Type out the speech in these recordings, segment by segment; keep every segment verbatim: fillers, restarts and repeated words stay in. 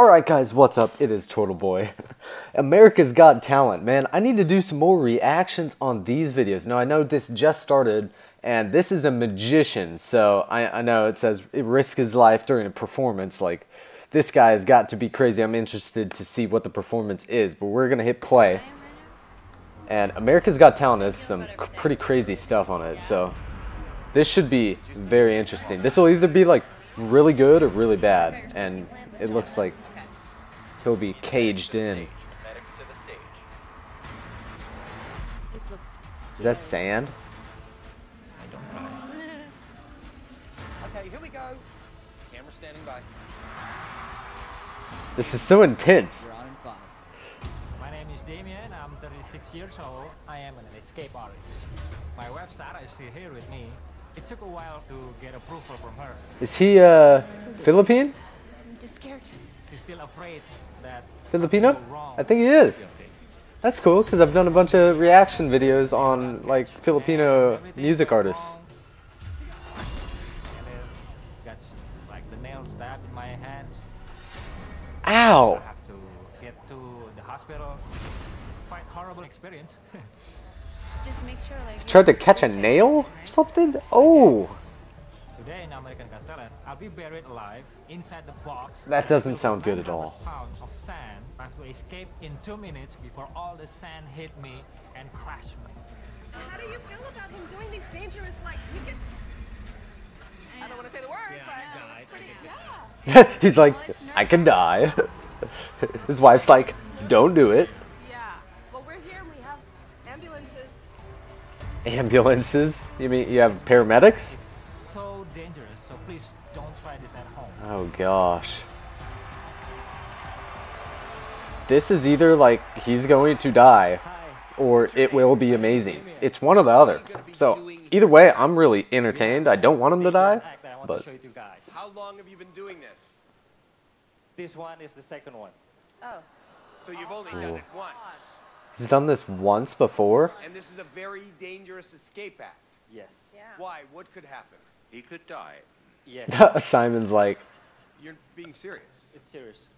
Alright guys, what's up? It is Toidleboy. America's Got Talent, man. I need to do some more reactions on these videos. Now I know this just started and this is a magician, so I, I know it says it risks his life during a performance. Like, this guy has got to be crazy. I'm interested to see what the performance is, but we're gonna hit play. And America's Got Talent has some pretty crazy stuff on it, so this should be very interesting. This will either be like really good or really bad, and it looks like he'll be caged in. Is that sand? Okay, here we go. Camera standing by. This is so intense. My name is Demian. I'm thirty-six years old. I am an escape artist. My wife Sarah is still here with me. It took a while to get approval from her. Is he uh Philippine? Just scared. She's still afraid that Filipino? I think he is. That's cool, because I've done a bunch of reaction videos on like Filipino music artists. And it got like the nail stabbed in my hand. Ow! I have to get to the hospital. Quite horrible experience. Just make sure, like, you tried to catch a nail or something? Oh! Today in American Got Talent, I'll be buried alive inside the box. That doesn't sound good at all. Pounds of sand. I have to escape in two minutes before all the sand hit me and crashed me. How do you feel about him doing these dangerous, like, you can... I don't want to say the word, yeah, but it's pretty, yeah. He's like, well, I can die. His wife's like, don't do it. Yeah, well, we're here and we have ambulances. Ambulances? You mean you have paramedics? Dangerous, so please don't try this at home. Oh gosh. This is either like he's going to die or it will be amazing. It's one or the other. So either way, I'm really entertained. I don't want him to die, but how long have you been doing this? This one is the second one. Oh. So you've only done it once. He's done this once before? And this is a very dangerous escape act. Yes. Yeah. Why? What could happen? He could die. Yes. Simon's like, you're being serious. It's serious.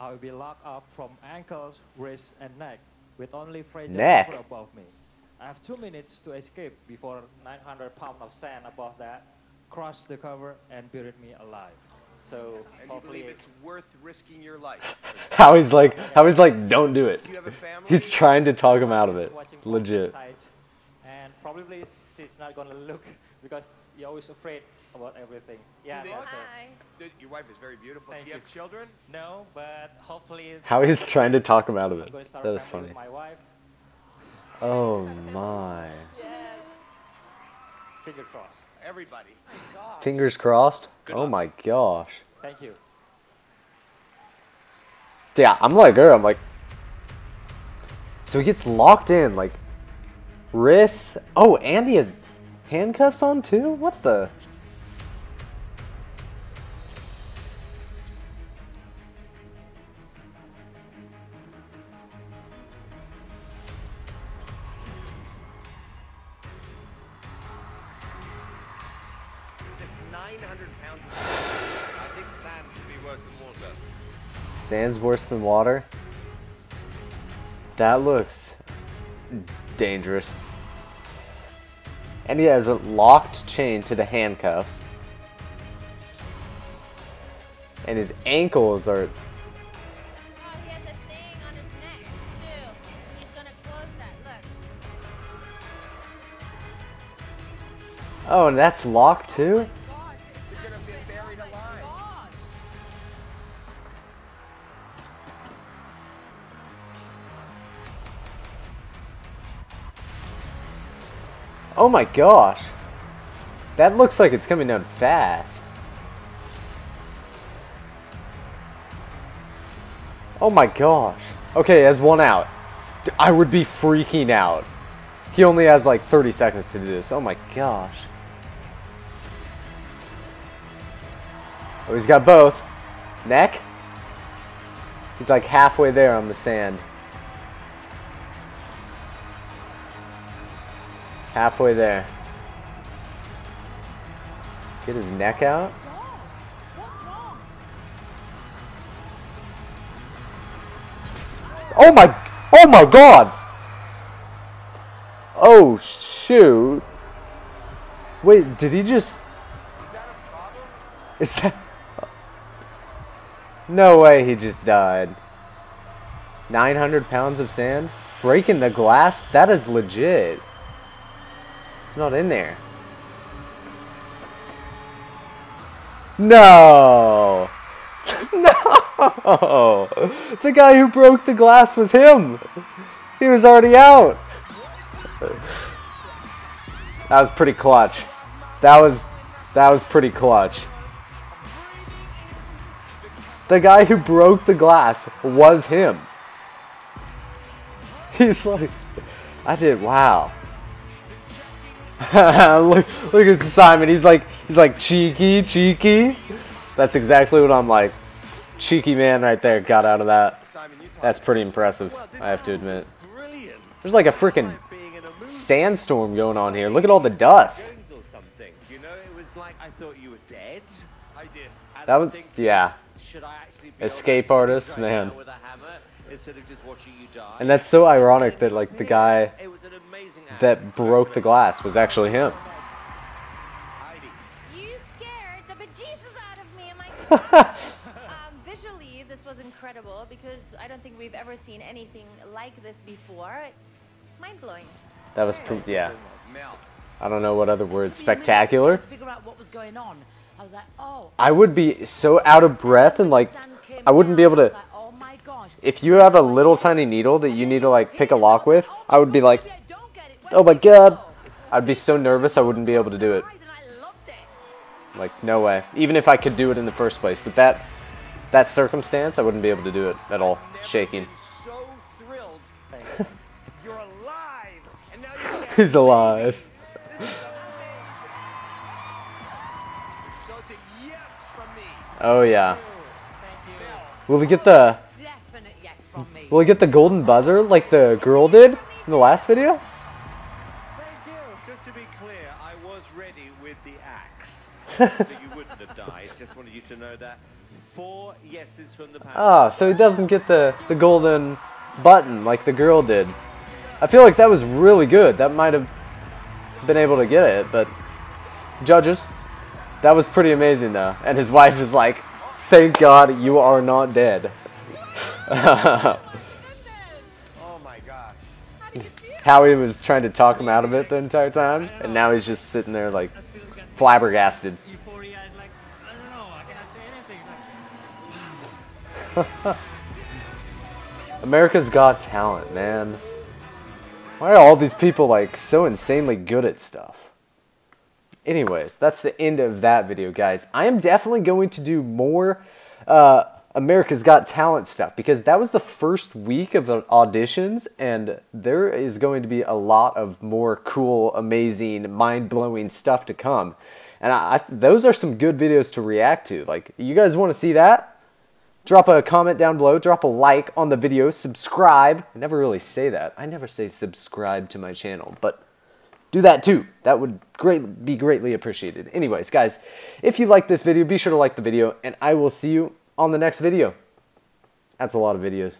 I will be locked up from ankles, wrists, and neck with only fragile people above me. I have two minutes to escape before nine hundred pounds of sand above that crossed the cover and buried me alive. So and you believe it's worth risking your life. How he's like, how he's like, don't do it. Do you have a family? He's trying to talk him out of it. Legit. And probably she's not gonna look because you're always afraid about everything. Yeah. They, okay. Your wife is very beautiful. Thank Do you, you have children? No, but hopefully. How he's trying to talk him out of it. That is funny. My wife. Oh my. Yes. Fingers crossed. Everybody. Oh, fingers crossed. Good oh luck. My gosh. Thank you. Yeah, I'm like her. I'm like. So he gets locked in like. Wrists. Oh, and he has handcuffs on too? What the? It's nine hundred pounds of sand. I think sand should be worse than water. Sand's worse than water? That looks... dangerous. And he has a locked chain to the handcuffs. And his ankles are... Oh, he has a thing on his neck, too. He's gonna close that. Look. Oh, and that's locked, too? Oh, you're gonna be buried alive. Oh, Oh my gosh, that looks like it's coming down fast. Oh my gosh. Okay, he has one out. I would be freaking out. He only has like thirty seconds to do this. Oh my gosh. Oh, he's got both. Neck. He's like halfway there on the sand. Halfway there. Get his neck out. Oh my, oh my god! Oh shoot. Wait, did he just... Is that a problem? Is that... No way he just died. nine hundred pounds of sand? Breaking the glass? That is legit. It's not in there. No! No! The guy who broke the glass was him! He was already out! That was pretty clutch. That was that was pretty clutch. The guy who broke the glass was him. He's like, I did. Wow. look, look at Simon. He's like, he's like cheeky, cheeky. That's exactly what I'm like. Cheeky man right there got out of that. That's pretty impressive. I have to admit. There's like a freaking sandstorm going on here. Look at all the dust. That was, yeah. Escape artist, man. And that's so ironic that like the guy that broke the glass was actually him. You scared the bejesus out of me and my um, visually this was incredible because I don't think we've ever seen anything like this before. Mind blowing. That was pretty, yeah. I don't know what other words. Spectacular. I would be so out of breath and like, I wouldn't be able to. If you have a little tiny needle that you need to like pick a lock with, I would be like, oh my god. I'd be so nervous I wouldn't be able to do it. Like, no way. Even if I could do it in the first place. But that, that circumstance, I wouldn't be able to do it at all. Shaking. He's alive. Oh yeah. Will we get the? Will we get the golden buzzer like the girl did in the last video? Just to be clear, I was ready with the axe. You wouldn't have died. Just wanted you to know that. Four yeses from the panel. Ah, so he doesn't get the the golden button like the girl did. I feel like that was really good. That might have been able to get it, but judges, that was pretty amazing though. And his wife is like, thank God you are not dead. Oh my gosh. Howie was trying to talk him out of it the entire time, and now he's just sitting there like flabbergasted. Euphoria is like, I don't know, I cannot say anything. America's Got Talent, man. Why are all these people like so insanely good at stuff? Anyways, that's the end of that video, guys. I am definitely going to do more uh, America's Got Talent stuff because that was the first week of the auditions, and there is going to be a lot of more cool, amazing, mind-blowing stuff to come. And I, I, those are some good videos to react to. Like, you guys want to see that? Drop a comment down below, drop a like on the video, subscribe. I never really say that. I never say subscribe to my channel, but do that too. That would great, be greatly appreciated. Anyways, guys, if you like this video, be sure to like the video, and I will see you on the next video. That's a lot of videos.